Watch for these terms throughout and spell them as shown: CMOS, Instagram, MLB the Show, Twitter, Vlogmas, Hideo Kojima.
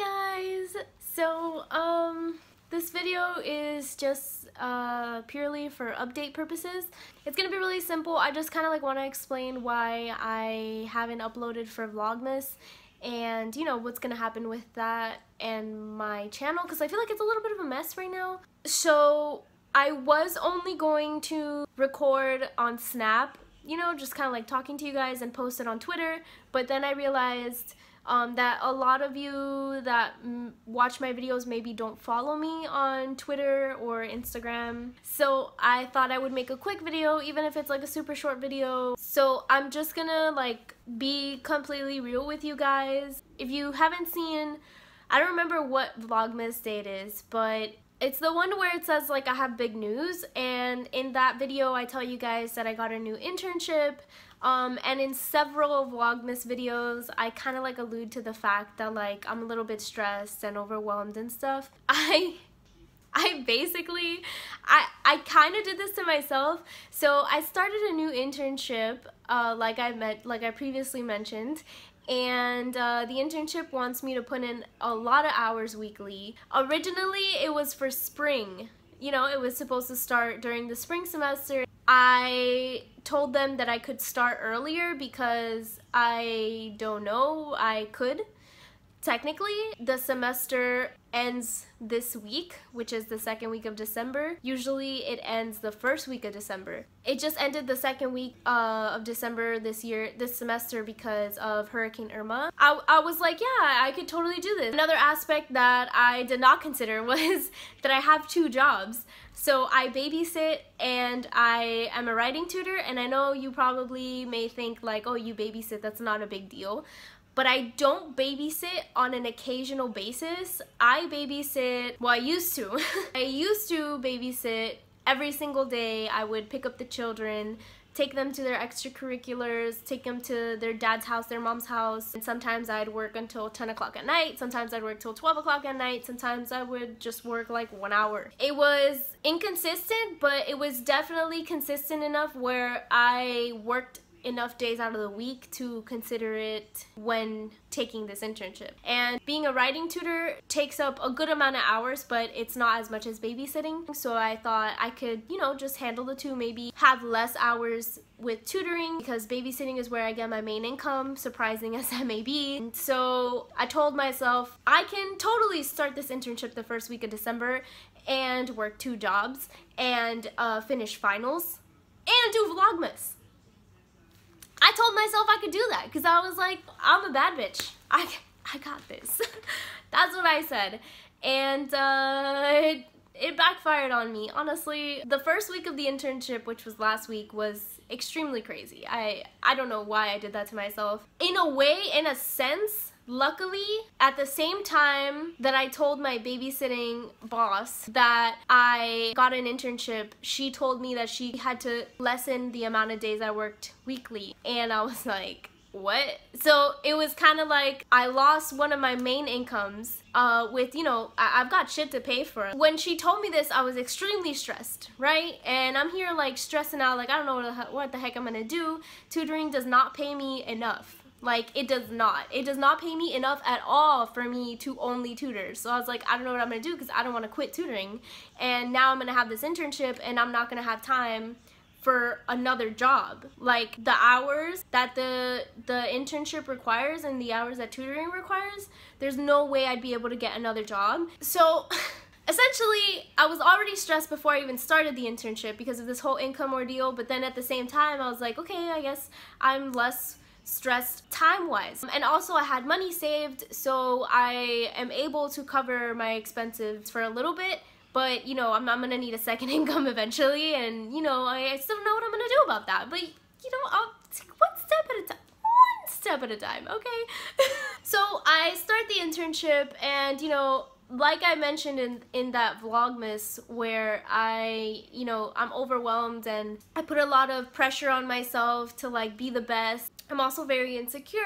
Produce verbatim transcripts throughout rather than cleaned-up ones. guys! So, um, this video is just uh, purely for update purposes. It's gonna be really simple. I just kinda like wanna explain why I haven't uploaded for Vlogmas and, you know, what's gonna happen with that and my channel, because I feel like it's a little bit of a mess right now. So, I was only going to record on Snap, you know, just kinda like talking to you guys and post it on Twitter, but then I realized Um, that a lot of you that m watch my videos maybe don't follow me on Twitter or Instagram. So I thought I would make a quick video, even if it's like a super short video. So I'm just gonna like be completely real with you guys. If you haven't seen, I don't remember what Vlogmas day it is, but it's the one where it says like I have big news, and in that video I tell you guys that I got a new internship. Um, and in several Vlogmas videos, I kind of like allude to the fact that like I'm a little bit stressed and overwhelmed and stuff. I, I basically, I, I kind of did this to myself. So I started a new internship, uh, like I met, like I previously mentioned, and uh, the internship wants me to put in a lot of hours weekly. Originally, it was for spring. You know, it was supposed to start during the spring semester. I told them that I could start earlier because I don't know, I could. Technically, the semester ends this week, which is the second week of December. Usually it ends the first week of December. It just ended the second week uh, of December this year, this semester, because of Hurricane Irma. I, I was like, yeah, I could totally do this. Another aspect that I did not consider was that I have two jobs. So I babysit and I am a writing tutor, and I know you probably may think like, oh, you babysit, that's not a big deal. But I don't babysit on an occasional basis. I babysit, well, I used to. I used to babysit every single day. I would pick up the children, take them to their extracurriculars, take them to their dad's house, their mom's house, and sometimes I'd work until ten o'clock at night, sometimes I'd work till twelve o'clock at night, sometimes I would just work like one hour. It was inconsistent, but it was definitely consistent enough where I worked enough days out of the week to consider it when taking this internship. And being a writing tutor takes up a good amount of hours, but it's not as much as babysitting. So I thought I could, you know, just handle the two, maybe have less hours with tutoring because babysitting is where I get my main income, surprising as that may be. And so I told myself I can totally start this internship the first week of December and work two jobs and uh, finish finals and do Vlogmas. I told myself I could do that because I was like, I'm a bad bitch. I, I got this. That's what I said. And uh, it, it backfired on me. Honestly, the first week of the internship, which was last week, was extremely crazy. I, I don't know why I did that to myself. In a way, in a sense, luckily, at the same time that I told my babysitting boss that I got an internship, she told me that she had to lessen the amount of days I worked weekly. And I was like, what? So it was kind of like I lost one of my main incomes uh, with, you know, I I've got shit to pay for. When she told me this, I was extremely stressed, right? And I'm here like stressing out, like I don't know what the heck, what the heck I'm gonna do. Tutoring does not pay me enough. Like, it does not. It does not pay me enough at all for me to only tutor. So I was like, I don't know what I'm gonna do because I don't wanna quit tutoring. And now I'm gonna have this internship and I'm not gonna have time for another job. Like, the hours that the, the internship requires and the hours that tutoring requires, there's no way I'd be able to get another job. So, essentially, I was already stressed before I even started the internship because of this whole income ordeal. But then at the same time, I was like, okay, I guess I'm less stressed time-wise, and also I had money saved, so I am able to cover my expenses for a little bit. But you know, I'm, I'm gonna need a second income eventually, and you know, I, I still don't know what I'm gonna do about that. But you know, I'll take one step at a time. One step at a time, okay? So I start the internship, and you know, like I mentioned in, in that Vlogmas where I, you know, I'm overwhelmed and I put a lot of pressure on myself to like be the best. I'm also very insecure,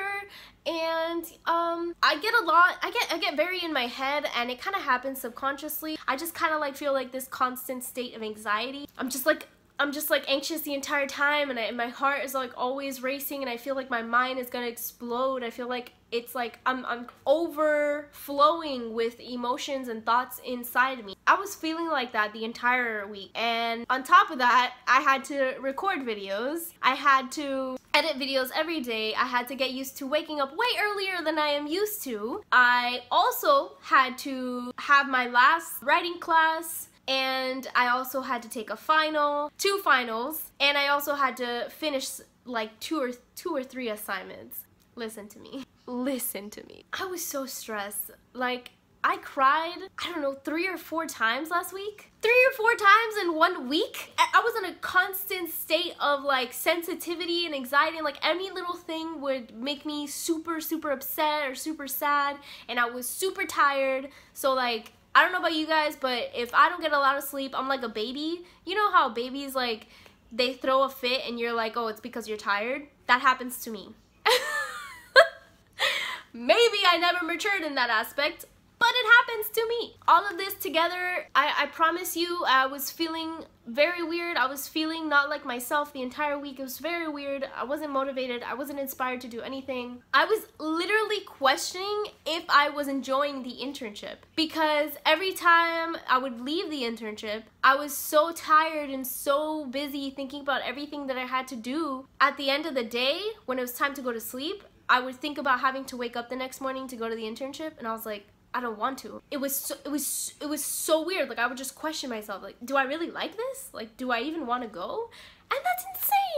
and um, I get a lot, I get I get very in my head, and it kind of happens subconsciously. I just kind of like feel like this constant state of anxiety. I'm just like I'm just like anxious the entire time, and, I, and my heart is like always racing, and I feel like my mind is gonna explode. I feel like it's like I'm, I'm overflowing with emotions and thoughts inside me. I was feeling like that the entire week, and on top of that, I had to record videos. I had to edit videos every day. I had to get used to waking up way earlier than I am used to. I also had to have my last writing class, and I also had to take a final, two finals, and I also had to finish like two or two or three assignments. Listen to me. Listen to me. I was so stressed. Like, I cried, I don't know, three or four times last week. Three or four times in one week? I was in a constant state of like sensitivity and anxiety, and like any little thing would make me super, super upset or super sad, and I was super tired. So like, I don't know about you guys, but if I don't get a lot of sleep, I'm like a baby. You know how babies, like, they throw a fit and you're like, oh, it's because you're tired? That happens to me. Maybe I never matured in that aspect, but it happens to me. All of this together, I, I promise you, I was feeling very weird. I was feeling not like myself the entire week. It was very weird. I wasn't motivated. I wasn't inspired to do anything. I was literally questioning if I was enjoying the internship, because every time I would leave the internship, I was so tired and so busy thinking about everything that I had to do. At the end of the day, when it was time to go to sleep, I would think about having to wake up the next morning to go to the internship, and I was like, I don't want to. It was so, it was it was so weird. Like, I would just question myself, like, do I really like this? Like, do I even want to go? And that's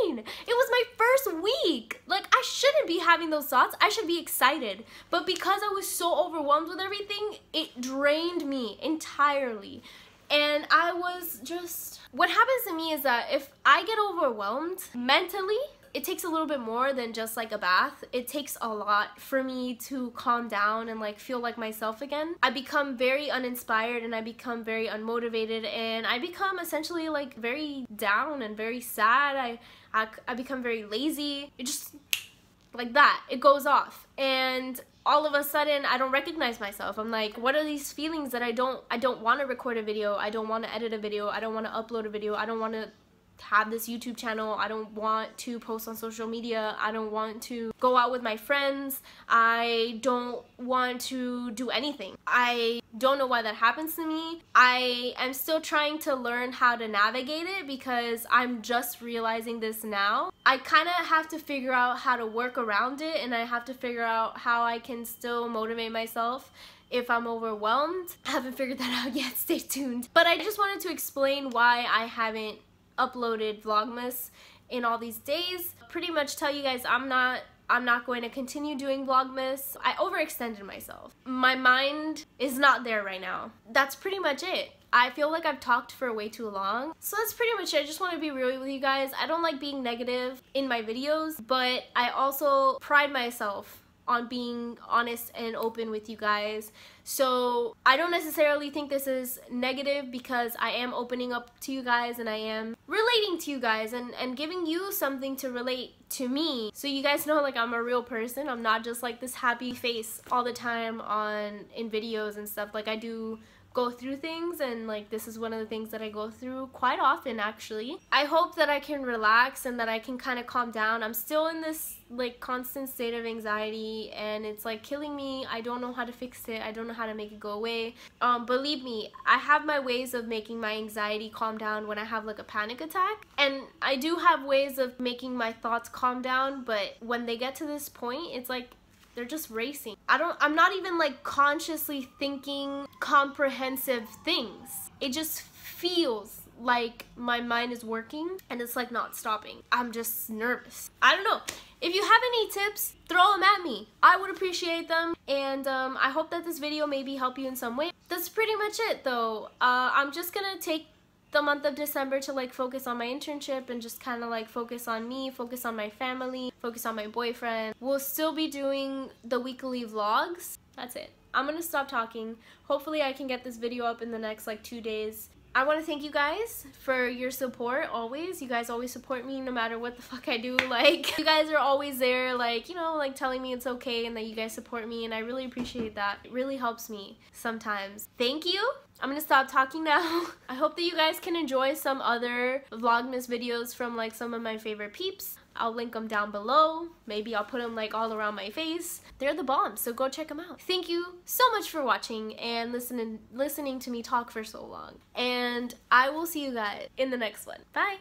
insane. It was my first week. Like, I shouldn't be having those thoughts. I should be excited. But because I was so overwhelmed with everything, it drained me entirely. And I was just, what happens to me is that if I get overwhelmed mentally, it takes a little bit more than just like a bath. It takes a lot for me to calm down and like feel like myself again. I become very uninspired, and I become very unmotivated, and I become essentially like very down and very sad. I, I, I become very lazy. It just, like that, it goes off. And all of a sudden, I don't recognize myself. I'm like, what are these feelings that I don't, I don't want to record a video. I don't want to edit a video. I don't want to upload a video. I don't want to have this YouTube channel. I don't want to post on social media. I don't want to go out with my friends. I don't want to do anything. I don't know why that happens to me. I am still trying to learn how to navigate it, because I'm just realizing this now. I kind of have to figure out how to work around it, and I have to figure out how I can still motivate myself if I'm overwhelmed. I haven't figured that out yet. Stay tuned. But I just wanted to explain why I haven't uploaded Vlogmas in all these days. Pretty much tell you guys I'm not I'm not going to continue doing Vlogmas. I overextended myself. My mind is not there right now. That's pretty much it. I feel like I've talked for way too long. So that's pretty much it. I just want to be real with you guys. I don't like being negative in my videos, but I also pride myself on being honest and open with you guys. So I don't necessarily think this is negative, because I am opening up to you guys, and I am relating to you guys, and, and giving you something to relate to me. So you guys know, like, I'm a real person. I'm not just like this happy face all the time on in videos and stuff. Like, I do go through things, and like this is one of the things that I go through quite often, actually. I hope that I can relax and that I can kind of calm down. I'm still in this like constant state of anxiety, and it's like killing me. I don't know how to fix it. I don't know how to make it go away. Um, believe me, I have my ways of making my anxiety calm down when I have like a panic attack, and I do have ways of making my thoughts calm down, but when they get to this point, it's like they're just racing. I don't, I'm not even like consciously thinking comprehensive things. It just feels like my mind is working, and it's like not stopping. I'm just nervous. I don't know. If you have any tips, throw them at me. I would appreciate them. And um, I hope that this video maybe helped you in some way. That's pretty much it though. Uh, I'm just gonna take the month of December to like focus on my internship, and just kind of like focus on me, focus on my family, focus on my boyfriend. We'll still be doing the weekly vlogs. That's it. I'm gonna stop talking. Hopefully I can get this video up in the next like two days. I want to thank you guys for your support always. You guys always support me no matter what the fuck I do. Like, you guys are always there, like, you know, like telling me it's okay and that you guys support me, and I really appreciate that. It really helps me sometimes. Thank you. I'm gonna stop talking now. I hope that you guys can enjoy some other Vlogmas videos from like some of my favorite peeps. I'll link them down below. Maybe I'll put them like all around my face. They're the bomb, so go check them out. Thank you so much for watching and listening listening to me talk for so long. And I will see you guys in the next one. Bye!